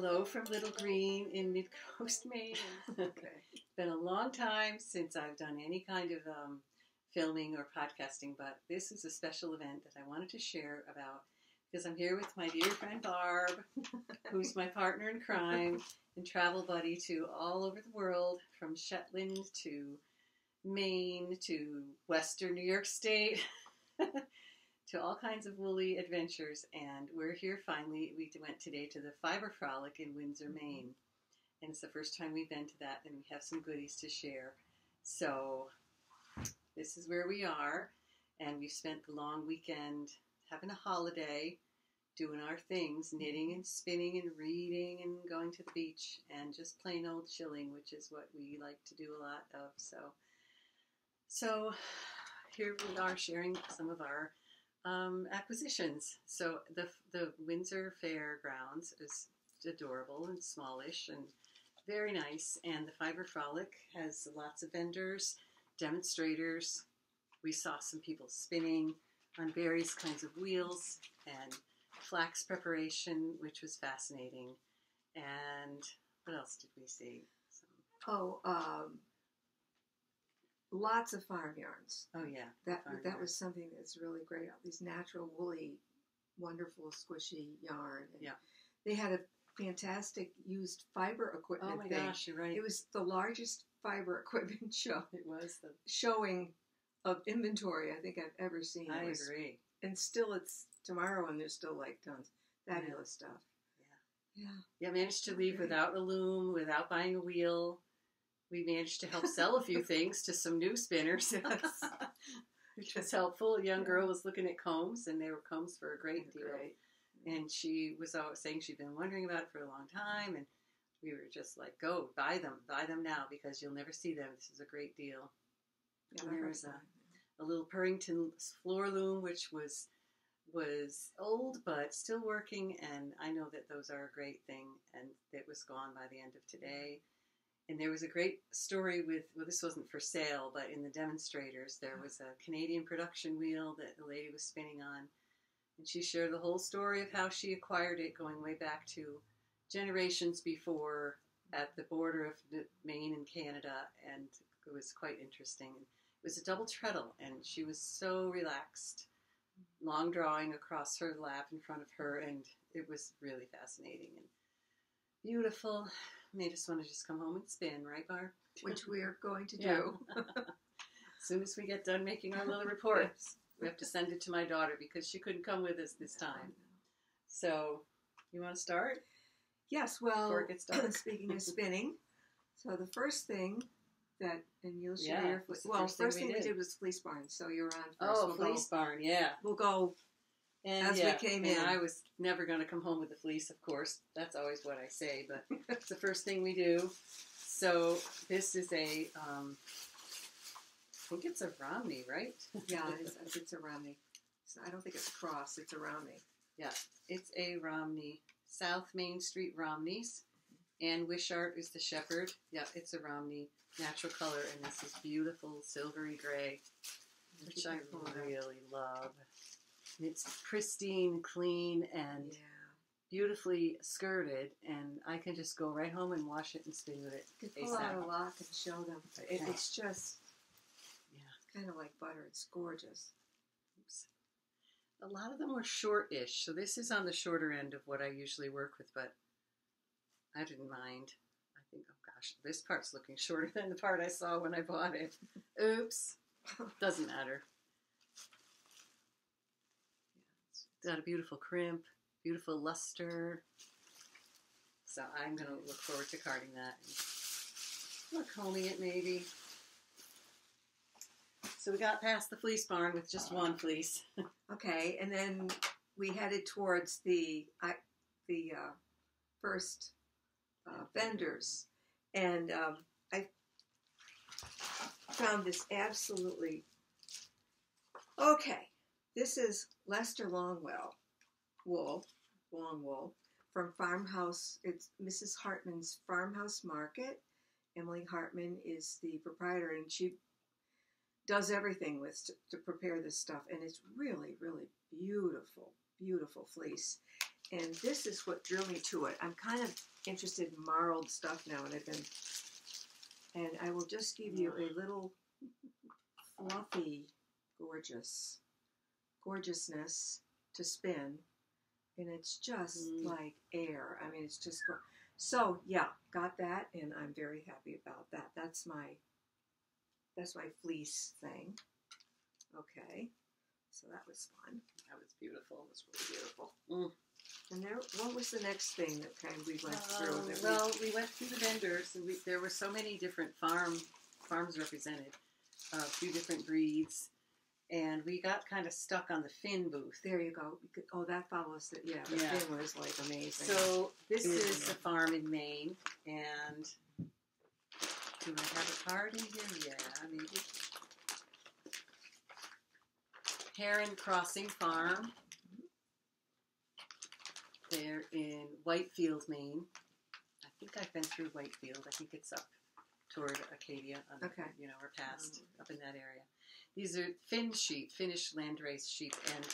hello from Little Green in Mid-Coast, Maine. Okay. It's been a long time since I've done any kind of filming or podcasting, but this is a special event that I wanted to share about because I'm here with my dear friend Barb, who's my partner in crime and travel buddy to all over the world, from Shetland to Maine to Western New York State, to all kinds of woolly adventures, and we're here finally. We went today to the Fiber Frolic in Windsor, Maine, and it's the first time we've been to that, and we have some goodies to share. So this is where we are, and we've spent the long weekend having a holiday, doing our things, knitting and spinning and reading and going to the beach and just plain old chilling, which is what we like to do a lot of. So here we are sharing some of our acquisitions. So the Windsor Fairgrounds is adorable and smallish and very nice, and the Fiber Frolic has lots of vendors, demonstrators. We saw some people spinning on various kinds of wheels and flax preparation, which was fascinating. And what else did we see? Lots of farm yarns. Oh yeah, that was something that's really great. All these natural, woolly, wonderful, squishy yarn. And yeah, they had a fantastic used fiber equipment. Oh my gosh, you're right. It was the largest fiber equipment show. It was the showing of inventory I think I've ever seen. I agree. And still, it's tomorrow, and there's still like tons. Fabulous stuff. Yeah, yeah, yeah. Managed to leave without a loom, without buying a wheel. We managed to help sell a few things to some new spinners, which was helpful. A young girl was looking at combs, and they were combs for a great deal. Great. And she was always saying she'd been wondering about it for a long time, and we were just like, go, buy them now, because you'll never see them. This is a great deal. Yeah, and there was a little Purrington floor loom, which was old but still working, and I know that those are a great thing, and it was gone by the end of today. And there was a great story with, well, this wasn't for sale, but in the demonstrators, there was a Canadian production wheel that the lady was spinning on. And she shared the whole story of how she acquired it, going way back to generations before at the border of Maine and Canada. And it was quite interesting. It was a double treadle, and she was so relaxed, long drawing across her lap in front of her. And it was really fascinating and beautiful. Made us want to just come home and spin, right, Barb? Which we are going to do. As soon as we get done making our little reports. We have to send it to my daughter because she couldn't come with us this time. So, you want to start? Yes, well, before it gets dark. Speaking of spinning, so the first thing that, and you'll share your fleece. Well, first thing we did was Fleece Barn, so you were on first. Oh, Fleece Barn, yeah. We'll go As we came in. I was never going to come home with the fleece, of course. That's always what I say, but it's the first thing we do. So this is a, I think it's a Romney, right? Yeah, it's a Romney. So I don't think it's a cross. It's a Romney. Yeah, it's a Romney. South Main Street Romneys. Anne Wishart is the shepherd. Yeah, it's a Romney. Natural color, and this is beautiful silvery gray, which I really love. And it's pristine, clean, and beautifully skirted, and I can just go right home and wash it and spin with it. You can pull out a lock and show them. It's just kind of like butter. It's gorgeous. Oops. A lot of them were short-ish, so this is on the shorter end of what I usually work with, but I didn't mind. I think, oh gosh, this part's looking shorter than the part I saw when I bought it. Oops. Doesn't matter. Got a beautiful crimp, beautiful luster. So I'm going to look forward to carding that and combing it maybe. So we got past the Fleece Barn with just one fleece. Okay, and then we headed towards the first vendors. And I found this absolutely... Okay, this is... Lester Longwell wool from Farmhouse. It's Mrs. Hartman's Farmhouse Market. Emily Hartman is the proprietor, and she does everything with to prepare this stuff, and it's really, really beautiful, beautiful fleece. And this is what drew me to it. I'm kind of interested in marled stuff now, and I've been, and I will just give you a little fluffy, gorgeousness to spin, and it's just like air. I mean, it's just, so yeah, got that, and I'm very happy about that. That's my fleece thing. Okay, so that was fun. That was beautiful. It was really beautiful. Mm. And there, what was the next thing that kind of we went through? Well, we went through the vendors, and there were so many different farms represented, a few different breeds, and we got kind of stuck on the Finn booth. There you go. Oh, that follows the, yeah, the Finn was like amazing. So this is a farm in Maine, and do I have a card in here? Yeah, maybe. Heron Crossing Farm. They're in Whitefield, Maine. I think I've been through Whitefield. I think it's up toward Acadia, you know, or past, up in that area. These are Finn sheep, Finnish landrace sheep, and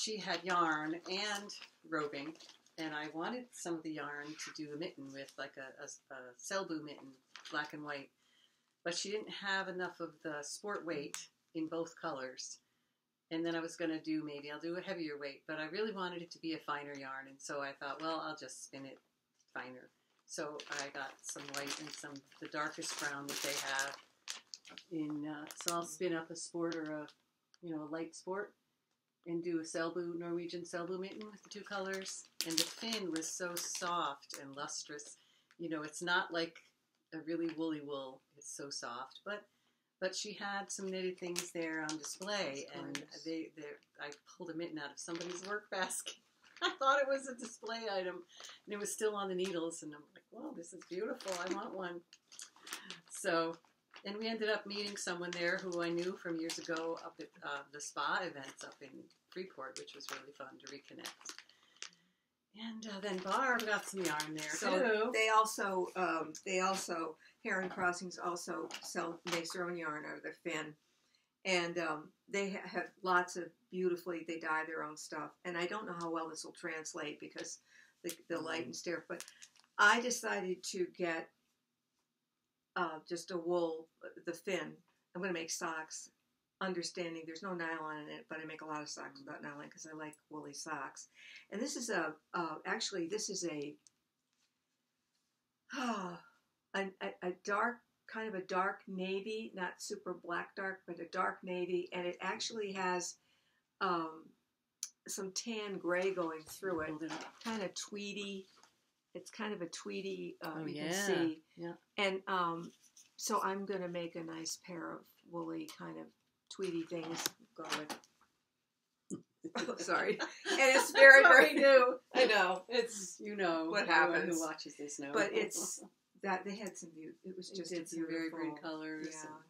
she had yarn and roving, and I wanted some of the yarn to do a mitten with, like a Selbu mitten, black and white, but she didn't have enough of the sport weight in both colors. And then I was going to do, maybe I'll do a heavier weight, but I really wanted it to be a finer yarn. And so I thought, well, I'll just spin it finer. So I got some white and some, the darkest brown that they have in, so I'll spin up a sport or a, you know, a light sport and do a Selbu, Norwegian Selbu mitten with the two colors. And the Finn was so soft and lustrous. You know, it's not like a really woolly wool. It's so soft, but she had some knitted things there on display, and I pulled a mitten out of somebody's work basket. I thought it was a display item, and it was still on the needles, and I'm like, wow, this is beautiful. I want one. So, and we ended up meeting someone there who I knew from years ago up at the spa events up in Freeport, which was really fun to reconnect. And then Barb got some yarn there, so too. They also, Heron Crossings also sell, makes their own yarn out of their Finn. And they have lots of beautifully, they dye their own stuff. And I don't know how well this will translate because the light and stuff, but I decided to get just a wool, the Finn. I'm going to make socks, understanding there's no nylon in it, but I make a lot of socks without nylon because I like woolly socks. And this is a, actually, this is a dark, kind of a dark navy, not super black dark, but a dark navy, and it actually has some tan gray going through it, kind of tweedy. It's kind of a tweedy, you can see. Yeah. And so I'm going to make a nice pair of woolly kind of tweedy things. Go with. Sorry. And it's very, very new. I know. It's, you know, what happens. Who watches this knows. But it's... That they had some beautiful, it was just did some very green colors. Yeah.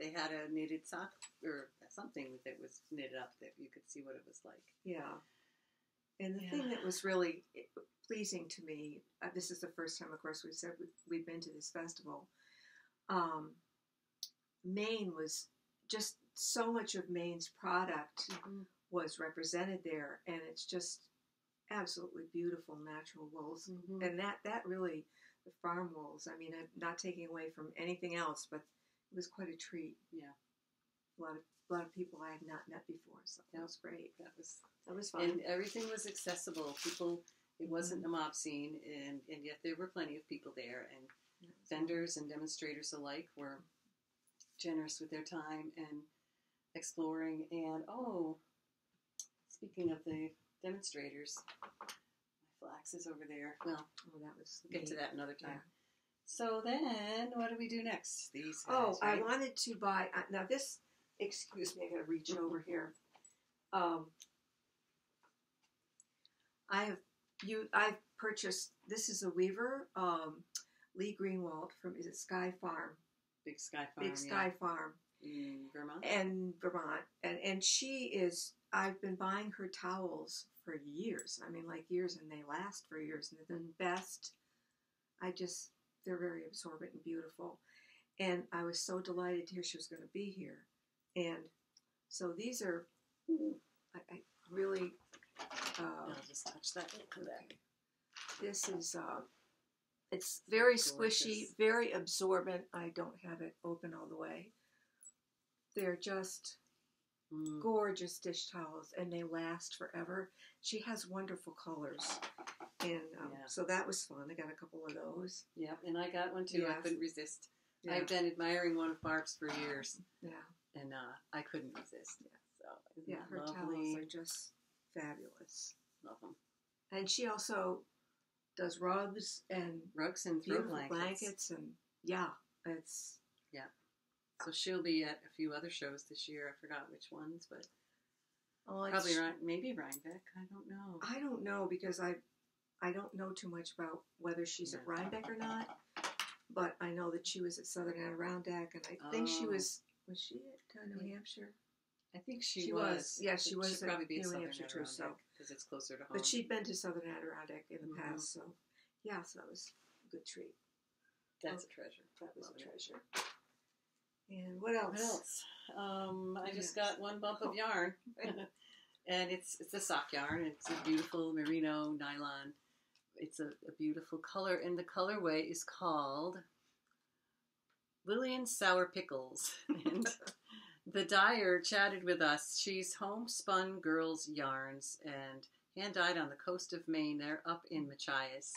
They had a knitted sock or something that was knitted up that you could see what it was like. Yeah. And the thing that was really pleasing to me, this is the first time, of course, we've said we've been to this festival. Maine was just so much of Maine's product was represented there, and it's just absolutely beautiful natural wools, and that really. The farm wools. I mean, I'm not taking away from anything else, but it was quite a treat. Yeah, a lot of people I had not met before, so that was great. That was fun. And everything was accessible. People, it wasn't a mob scene, and yet there were plenty of people there, and vendors and demonstrators alike were generous with their time and exploring. And oh, speaking of the demonstrators. Axes over there. Well, we'll get to that another time. Yeah. So then, what do we do next? These guys, I wanted to buy, now this, excuse me, I gotta reach over here. I've purchased, this is a weaver, Lee Greenwald from, is it Sky Farm? Big Sky Farm. Big Sky Farm. In Vermont? And Vermont. And she is, I've been buying her towels for years. I mean, like years, and they last for years, and they're the best. They're very absorbent and beautiful. And I was so delighted to hear she was going to be here. And so these are, I really I'll just touch that and come back. This is, it's very squishy, very absorbent. I don't have it open all the way. They're just gorgeous dish towels, and they last forever. She has wonderful colors. And so that was fun. I got a couple of those. Yeah, and I got one too. Yeah. I couldn't resist. Yeah. I've been admiring one of Barb's for years. Yeah. And I couldn't resist. Yeah. So, yeah, her towels are just fabulous. Love them. And she also does rugs and throw blankets and so she'll be at a few other shows this year. I forgot which ones, but probably maybe Rhinebeck. I don't know. I don't know because I don't know too much about whether she's at Rhinebeck or not. But I know that she was at Southern Adirondack, and I think she was she at New Hampshire? I think she was. Yeah, she was at probably be New Hampshire too, so because it's closer to home. But she'd been to Southern Adirondack in the past, so yeah, so that was a good treat. That's a treasure. That was a treasure. And what else? I just got one bump of yarn, and it's a sock yarn. It's a beautiful merino nylon. It's a beautiful color, and the colorway is called Lillian Sour Pickles. And the dyer chatted with us. She's Homespun Girls Yarns and hand dyed on the coast of Maine. They're up in Machias,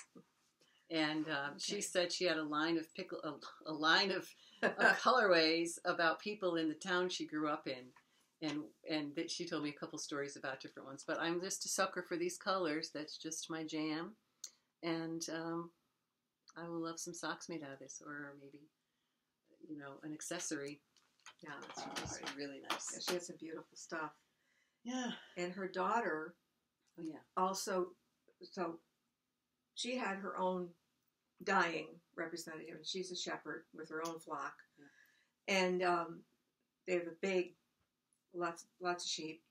and she said she had a line of colorways about people in the town she grew up in. And that she told me a couple stories about different ones. But I'm just a sucker for these colors. That's just my jam. And I will love some socks made out of this, or maybe, you know, an accessory. Yeah, that's really nice. Yeah, she has some beautiful stuff. Yeah. And her daughter also, so she had her own dyeing representative, and she's a shepherd with her own flock. Yeah. And they have a big, lots of sheep,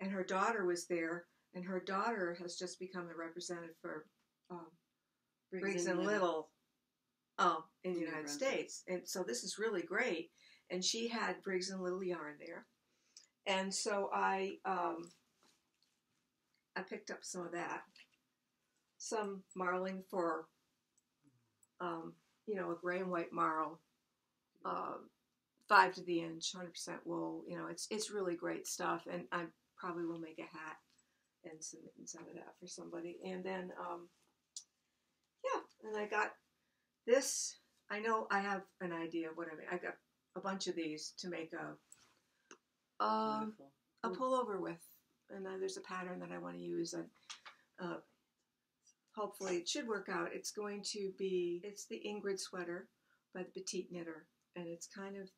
and her daughter was there, and her daughter has just become a representative for Briggs and Little in the United States, and so this is really great. And she had Briggs and Little yarn there, and so I picked up some of that, some marling for you know, a gray and white marl, 5 to the inch, 100% wool. You know, it's really great stuff, and I probably will make a hat and some mittens out of that for somebody. And then, and I got this. I know I have an idea of what I mean. I got a bunch of these to make a pullover with, and then there's a pattern that I want to use, and hopefully it should work out. It's going to be, it's the Ingrid sweater by the Petite Knitter, and it's kind of,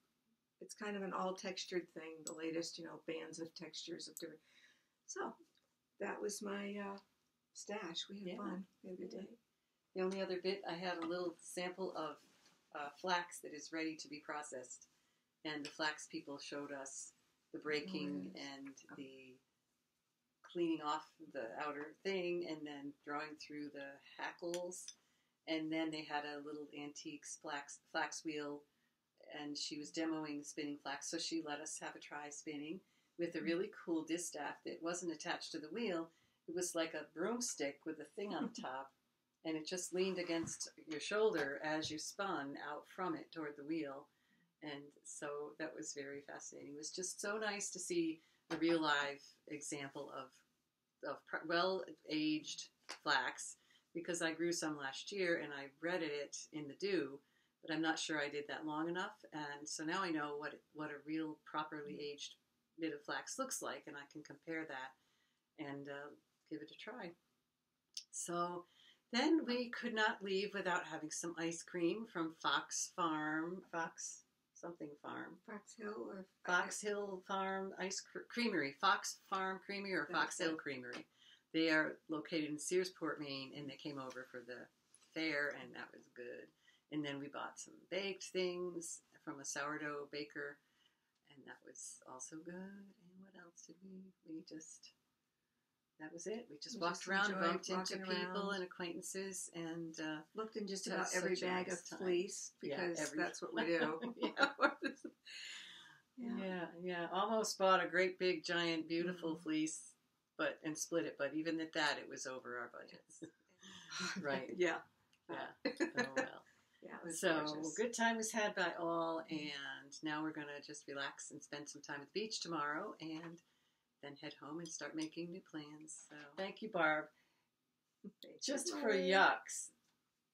it's kind of an all-textured thing, the latest, you know, bands of textures of different. So that was my stash. We had fun. We had a good day. The only other bit, I had a little sample of flax that is ready to be processed. And the flax people showed us the breaking and the cleaning off the outer thing, and then drawing through the hackles. And then they had a little antique flax wheel, and she was demoing spinning flax, so she let us have a try spinning with a really cool distaff that wasn't attached to the wheel. It was like a broomstick with a thing on the top, and it just leaned against your shoulder as you spun out from it toward the wheel. And so that was very fascinating. It was just so nice to see a real live example of well-aged flax, because I grew some last year, and I breaded it in the dew, but I'm not sure I did that long enough, and so now I know what a real properly aged bit of flax looks like, and I can compare that and give it a try. So then we could not leave without having some ice cream from Fox Farm, Fox something Farm. Fox Hill or Fox Hill Farm Ice Creamery, Fox Farm Creamery or Fox Hill Creamery. They are located in Searsport, Maine, and they came over for the fair, and that was good. And then we bought some baked things from a sourdough baker, and that was also good. And what else did we just, that was it. We just walked around, bumped into people and acquaintances, and looked in just about every bag of fleece, because that's what we do. Yeah, almost bought a great big giant beautiful fleece, but and split it. But even at that, it was over our budgets. Right. Yeah. Yeah. Oh, well. Yeah, it was so gorgeous. Good time was had by all, and now we're going to just relax and spend some time at the beach tomorrow, and then head home and start making new plans. So thank you, Barb. Just for yucks,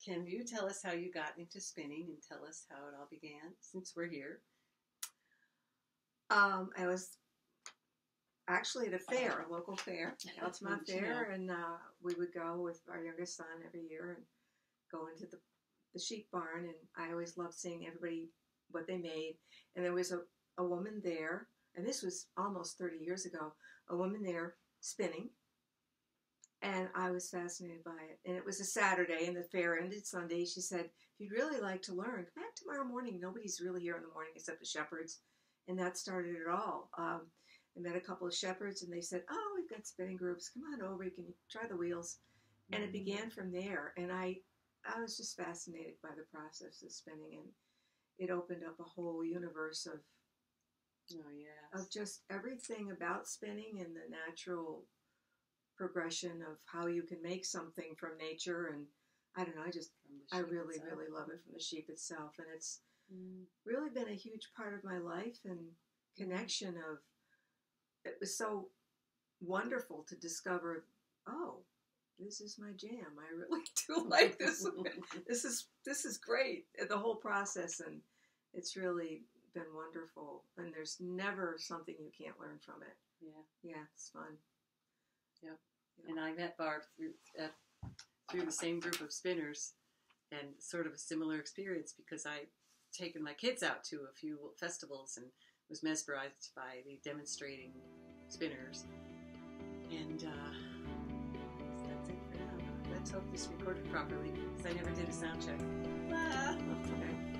can you tell us how you got into spinning and tell us how it all began, since we're here? I was actually at a fair, a local fair, Altamont Fair, and we would go with our youngest son every year and go into the sheep barn, and I always loved seeing everybody, what they made. And there was a woman there, and this was almost 30 years ago, a woman there spinning, and I was fascinated by it. And it was a Saturday, and the fair ended Sunday. She said, if you'd really like to learn, come back tomorrow morning. Nobody's really here in the morning except the shepherds, and that started it all. I met a couple of shepherds, and they said, oh, we've got spinning groups. Come on over. You can try the wheels. And it began from there, and I was just fascinated by the process of spinning, and it opened up a whole universe of of just everything about spinning and the natural progression of how you can make something from nature. And I don't know, I really, really love it, from the sheep itself. And it's really been a huge part of my life and connection of, it was so wonderful to discover, oh, this is my jam. I really do like this. This is great. The whole process, and it's really been wonderful. And there's never something you can't learn from it. Yeah, yeah, it's fun. Yep. Yeah. And I met Barb through the same group of spinners, and sort of a similar experience, because I'd taken my kids out to a few festivals and was mesmerized by the demonstrating spinners. And let's hope this recorded properly, because I never did a sound check. Ah, okay.